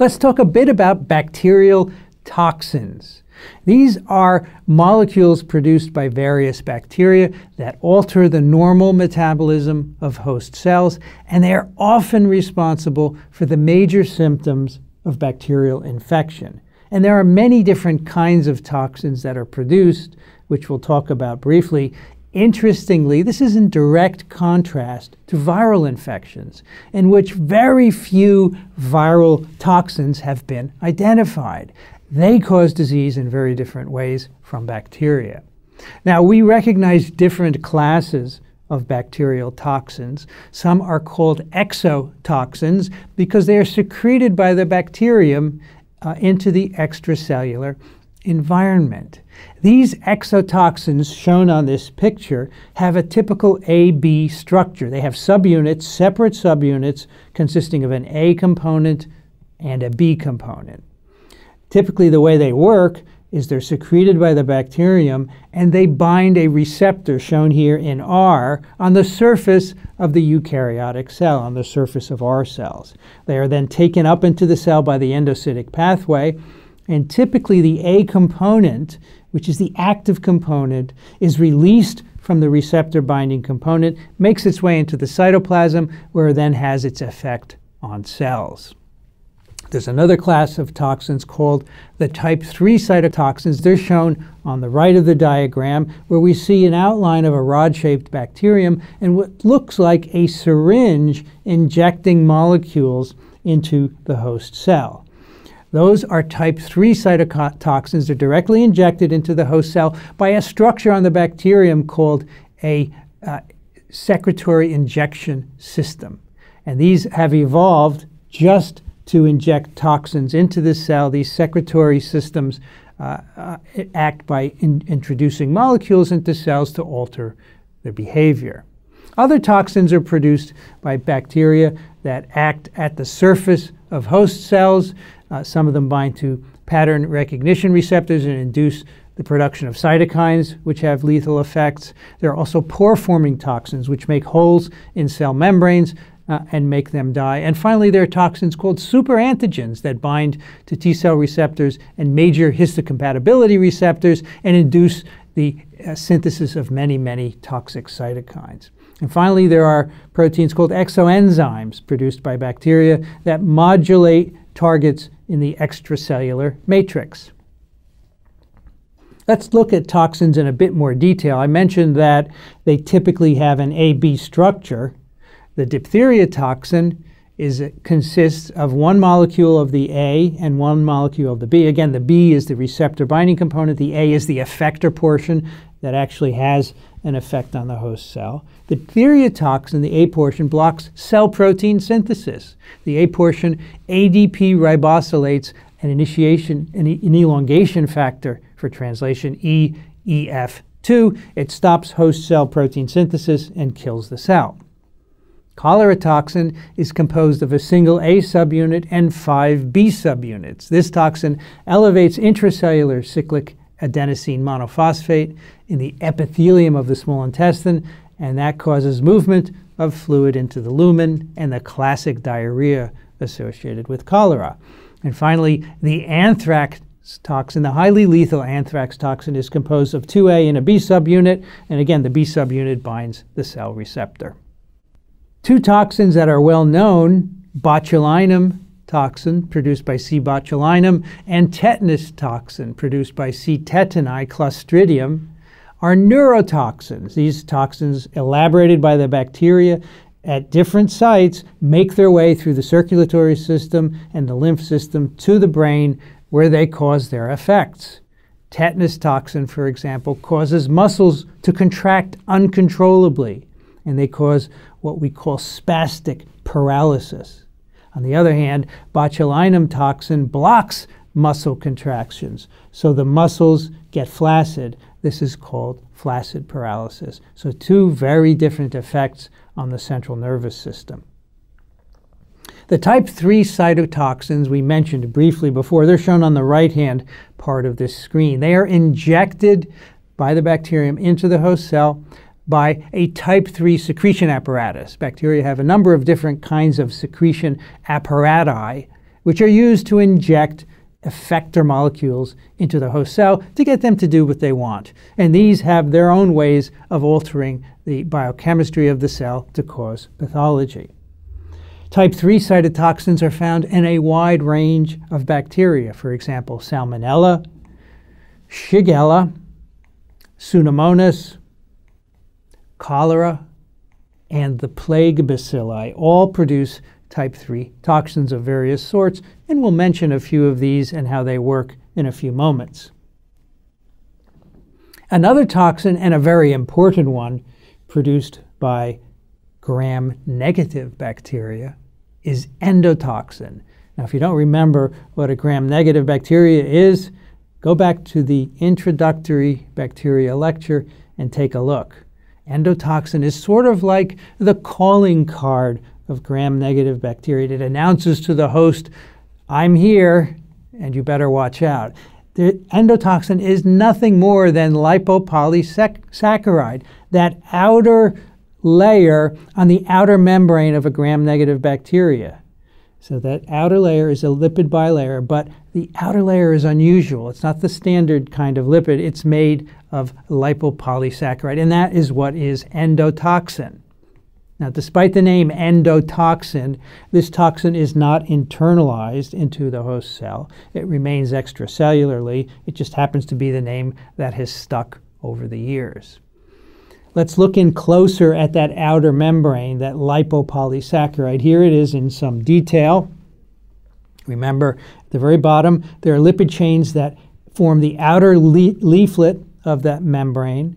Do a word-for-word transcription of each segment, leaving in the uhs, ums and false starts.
Let's talk a bit about bacterial toxins. These are molecules produced by various bacteria that alter the normal metabolism of host cells, and they are often responsible for the major symptoms of bacterial infection. And there are many different kinds of toxins that are produced, which we'll talk about briefly. Interestingly, this is in direct contrast to viral infections, in which very few viral toxins have been identified. They cause disease in very different ways from bacteria. Now, we recognize different classes of bacterial toxins. Some are called exotoxins because they are secreted by the bacterium uh, into the extracellular environment. These exotoxins shown on this picture have a typical A B structure. They have subunits, separate subunits, consisting of an A component and a B component. Typically, the way they work is they're secreted by the bacterium and they bind a receptor, shown here in R, on the surface of the eukaryotic cell, on the surface of our cells. They are then taken up into the cell by the endocytic pathway, and typically the A component, which is the active component, is released from the receptor binding component, makes its way into the cytoplasm, where it then has its effect on cells. There's another class of toxins called the type three cytotoxins. They're shown on the right of the diagram, where we see an outline of a rod-shaped bacterium and what looks like a syringe injecting molecules into the host cell. Those are type three cytotoxins. They're directly injected into the host cell by a structure on the bacterium called a uh, secretory injection system. And these have evolved just to inject toxins into the cell. These secretory systems uh, uh, act by in introducing molecules into cells to alter their behavior. Other toxins are produced by bacteria that act at the surface of host cells. Uh, some of them bind to pattern recognition receptors and induce the production of cytokines, which have lethal effects. There are also pore-forming toxins, which make holes in cell membranes Uh, and make them die. And finally, there are toxins called superantigens that bind to T cell receptors and major histocompatibility receptors and induce the uh, synthesis of many, many toxic cytokines. And finally, there are proteins called exoenzymes produced by bacteria that modulate targets in the extracellular matrix. Let's look at toxins in a bit more detail. I mentioned that they typically have an A B structure. The diphtheria toxin is, consists of one molecule of the A and one molecule of the B. Again, the B is the receptor binding component. The A is the effector portion that actually has an effect on the host cell. The diphtheria toxin, the A portion, blocks cell protein synthesis. The A portion, A D P ribosylates, an initiation, an, an elongation factor for translation, e E F two. It stops host cell protein synthesis and kills the cell. Cholera toxin is composed of a single A subunit and five B subunits. This toxin elevates intracellular cyclic adenosine monophosphate in the epithelium of the small intestine, and that causes movement of fluid into the lumen and the classic diarrhea associated with cholera. And finally, the anthrax toxin, the highly lethal anthrax toxin, is composed of two A and a B subunit, and again, the B subunit binds the cell receptor. Two toxins that are well known, botulinum toxin produced by C. botulinum and tetanus toxin produced by C. tetani, Clostridium, are neurotoxins. These toxins, elaborated by the bacteria at different sites, make their way through the circulatory system and the lymph system to the brain, where they cause their effects. Tetanus toxin, for example, causes muscles to contract uncontrollably, and they cause what we call spastic paralysis. On the other hand, botulinum toxin blocks muscle contractions, so the muscles get flaccid. This is called flaccid paralysis. So two very different effects on the central nervous system. The type three cytotoxins we mentioned briefly before, they're shown on the right-hand part of this screen. They are injected by the bacterium into the host cell by a type three secretion apparatus. Bacteria have a number of different kinds of secretion apparatus which are used to inject effector molecules into the host cell to get them to do what they want. And these have their own ways of altering the biochemistry of the cell to cause pathology. Type three cytotoxins are found in a wide range of bacteria, for example, Salmonella, Shigella, Pseudomonas, cholera, and the plague bacilli all produce type three toxins of various sorts, and we'll mention a few of these and how they work in a few moments. Another toxin, and a very important one, produced by gram-negative bacteria is endotoxin. Now, if you don't remember what a gram-negative bacteria is, go back to the introductory bacteria lecture and take a look. Endotoxin is sort of like the calling card of gram-negative bacteria. It announces to the host, I'm here, and you better watch out. The endotoxin is nothing more than lipopolysaccharide, that outer layer on the outer membrane of a gram-negative bacteria. So that outer layer is a lipid bilayer, but the outer layer is unusual. It's not the standard kind of lipid. It's made of lipopolysaccharide, and that is what is endotoxin. Now, despite the name endotoxin, this toxin is not internalized into the host cell. It remains extracellularly. It just happens to be the name that has stuck over the years. Let's look in closer at that outer membrane, that lipopolysaccharide. Here it is in some detail. Remember, at the very bottom, there are lipid chains that form the outer le leaflet of that membrane,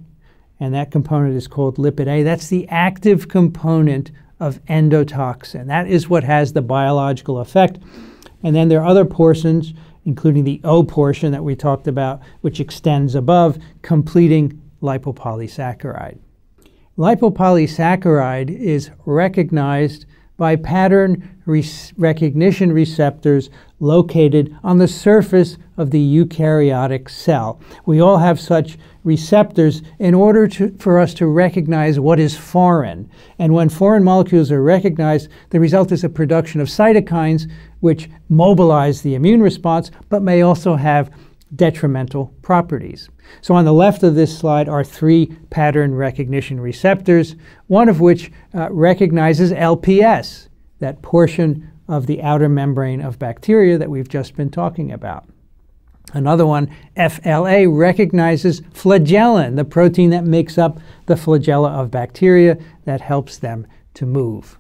and that component is called lipid A. That's the active component of endotoxin. That is what has the biological effect. And then there are other portions, including the O portion that we talked about, which extends above, completing lipopolysaccharide. Lipopolysaccharide is recognized by pattern re recognition receptors located on the surface of the eukaryotic cell. We all have such receptors in order to, for us to recognize what is foreign. And when foreign molecules are recognized, the result is a production of cytokines which mobilize the immune response, but may also have detrimental properties. So on the left of this slide are three pattern recognition receptors, one of which uh, recognizes L P S, that portion of the outer membrane of bacteria that we've just been talking about. Another one, F L A, recognizes flagellin, the protein that makes up the flagella of bacteria that helps them to move.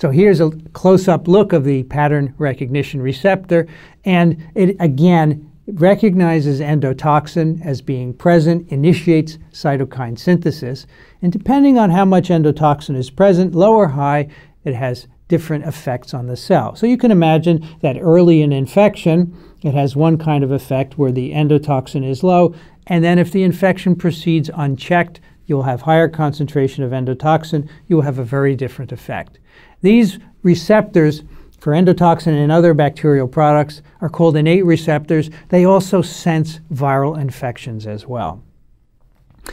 So here's a close-up look of the pattern recognition receptor, and it again recognizes endotoxin as being present, initiates cytokine synthesis, and depending on how much endotoxin is present, low or high, it has different effects on the cell. So you can imagine that early in infection, it has one kind of effect where the endotoxin is low, and then if the infection proceeds unchecked, you'll have higher concentration of endotoxin, you'll have a very different effect. These receptors for endotoxin and other bacterial products are called innate receptors. They also sense viral infections as well.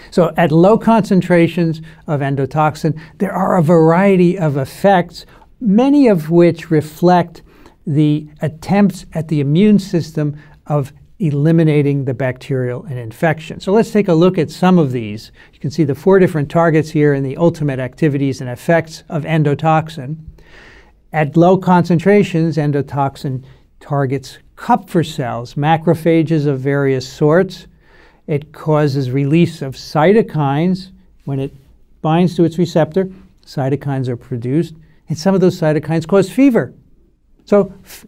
So at low concentrations of endotoxin, there are a variety of effects, many of which reflect the attempts at the immune system of eliminating the bacterial and infection. So let's take a look at some of these. You can see the four different targets here and the ultimate activities and effects of endotoxin. At low concentrations, endotoxin targets Kupffer cells, macrophages of various sorts. It causes release of cytokines. When it binds to its receptor, cytokines are produced, and some of those cytokines cause fever. So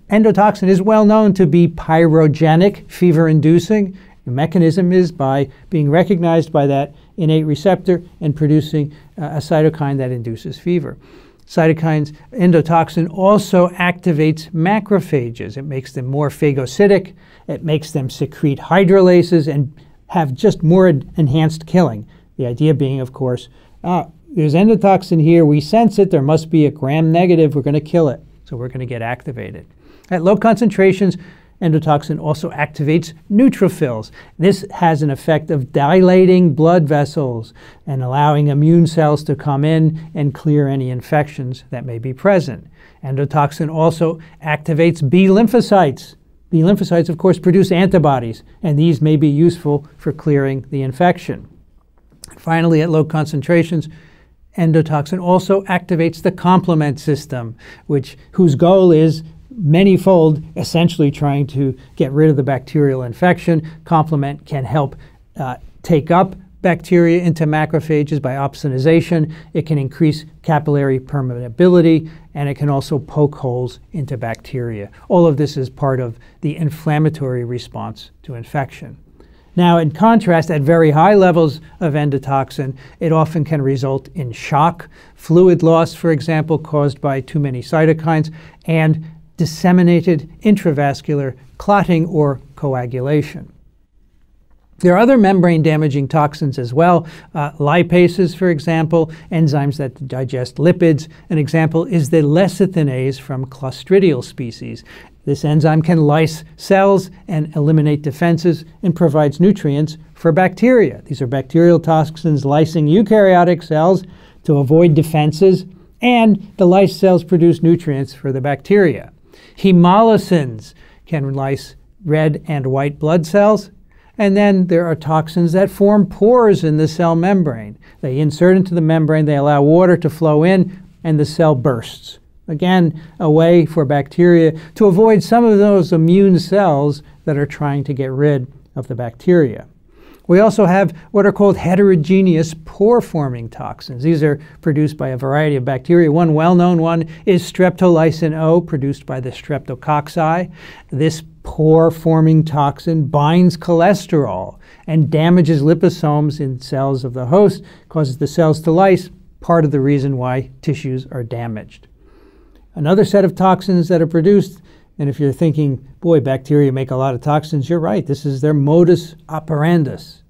endotoxin is well known to be pyrogenic, fever-inducing. The mechanism is by being recognized by that innate receptor and producing uh, a cytokine that induces fever. Cytokines, endotoxin also activates macrophages. It makes them more phagocytic. It makes them secrete hydrolases and have just more enhanced killing. The idea being, of course, ah, there's endotoxin here. We sense it. There must be a gram negative. We're going to kill it. So we're going to get activated. At low concentrations, endotoxin also activates neutrophils. This has an effect of dilating blood vessels and allowing immune cells to come in and clear any infections that may be present. Endotoxin also activates B lymphocytes. B lymphocytes, of course, produce antibodies, and these may be useful for clearing the infection. Finally, at low concentrations, endotoxin also activates the complement system, which, whose goal is manyfold, essentially trying to get rid of the bacterial infection. Complement can help uh, take up bacteria into macrophages by opsonization. It can increase capillary permeability, and it can also poke holes into bacteria. All of this is part of the inflammatory response to infection. Now, in contrast, at very high levels of endotoxin, it often can result in shock, fluid loss, for example, caused by too many cytokines, and disseminated intravascular clotting or coagulation. There are other membrane-damaging toxins as well, uh, lipases, for example, enzymes that digest lipids. An example is the lecithinase from clostridial species. This enzyme can lyse cells and eliminate defenses and provides nutrients for bacteria. These are bacterial toxins lysing eukaryotic cells to avoid defenses, and the lyse cells produce nutrients for the bacteria. Hemolysins can lyse red and white blood cells. And then there are toxins that form pores in the cell membrane. They insert into the membrane, they allow water to flow in, and the cell bursts. Again, a way for bacteria to avoid some of those immune cells that are trying to get rid of the bacteria. We also have what are called heterogeneous pore-forming toxins. These are produced by a variety of bacteria. One well-known one is streptolysin O, produced by the streptococci. This pore-forming toxin binds cholesterol and damages liposomes in cells of the host, causes the cells to lyse, part of the reason why tissues are damaged. Another set of toxins that are produced, and if you're thinking, boy, bacteria make a lot of toxins, you're right. This is their modus operandus.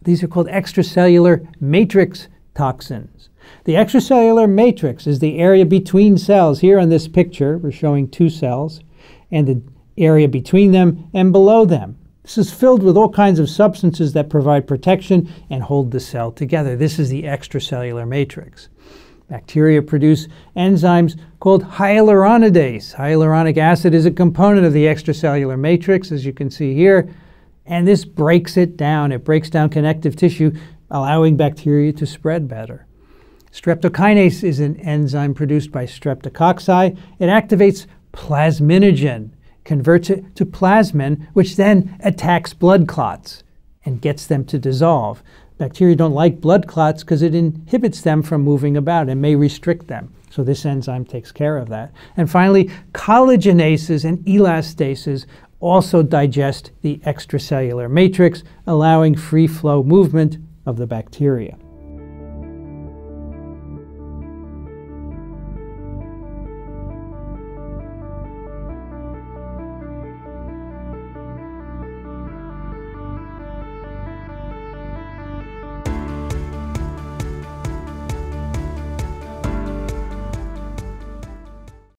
These are called extracellular matrix toxins. The extracellular matrix is the area between cells. Here on this picture, we're showing two cells, and the area between them and below them. This is filled with all kinds of substances that provide protection and hold the cell together. This is the extracellular matrix. Bacteria produce enzymes called hyaluronidase. Hyaluronic acid is a component of the extracellular matrix, as you can see here, and this breaks it down. It breaks down connective tissue, allowing bacteria to spread better. Streptokinase is an enzyme produced by streptococci. It activates plasminogen, converts it to plasmin, which then attacks blood clots and gets them to dissolve. Bacteria don't like blood clots because it inhibits them from moving about and may restrict them. So this enzyme takes care of that. And finally, collagenases and elastases also digest the extracellular matrix, allowing free flow movement of the bacteria.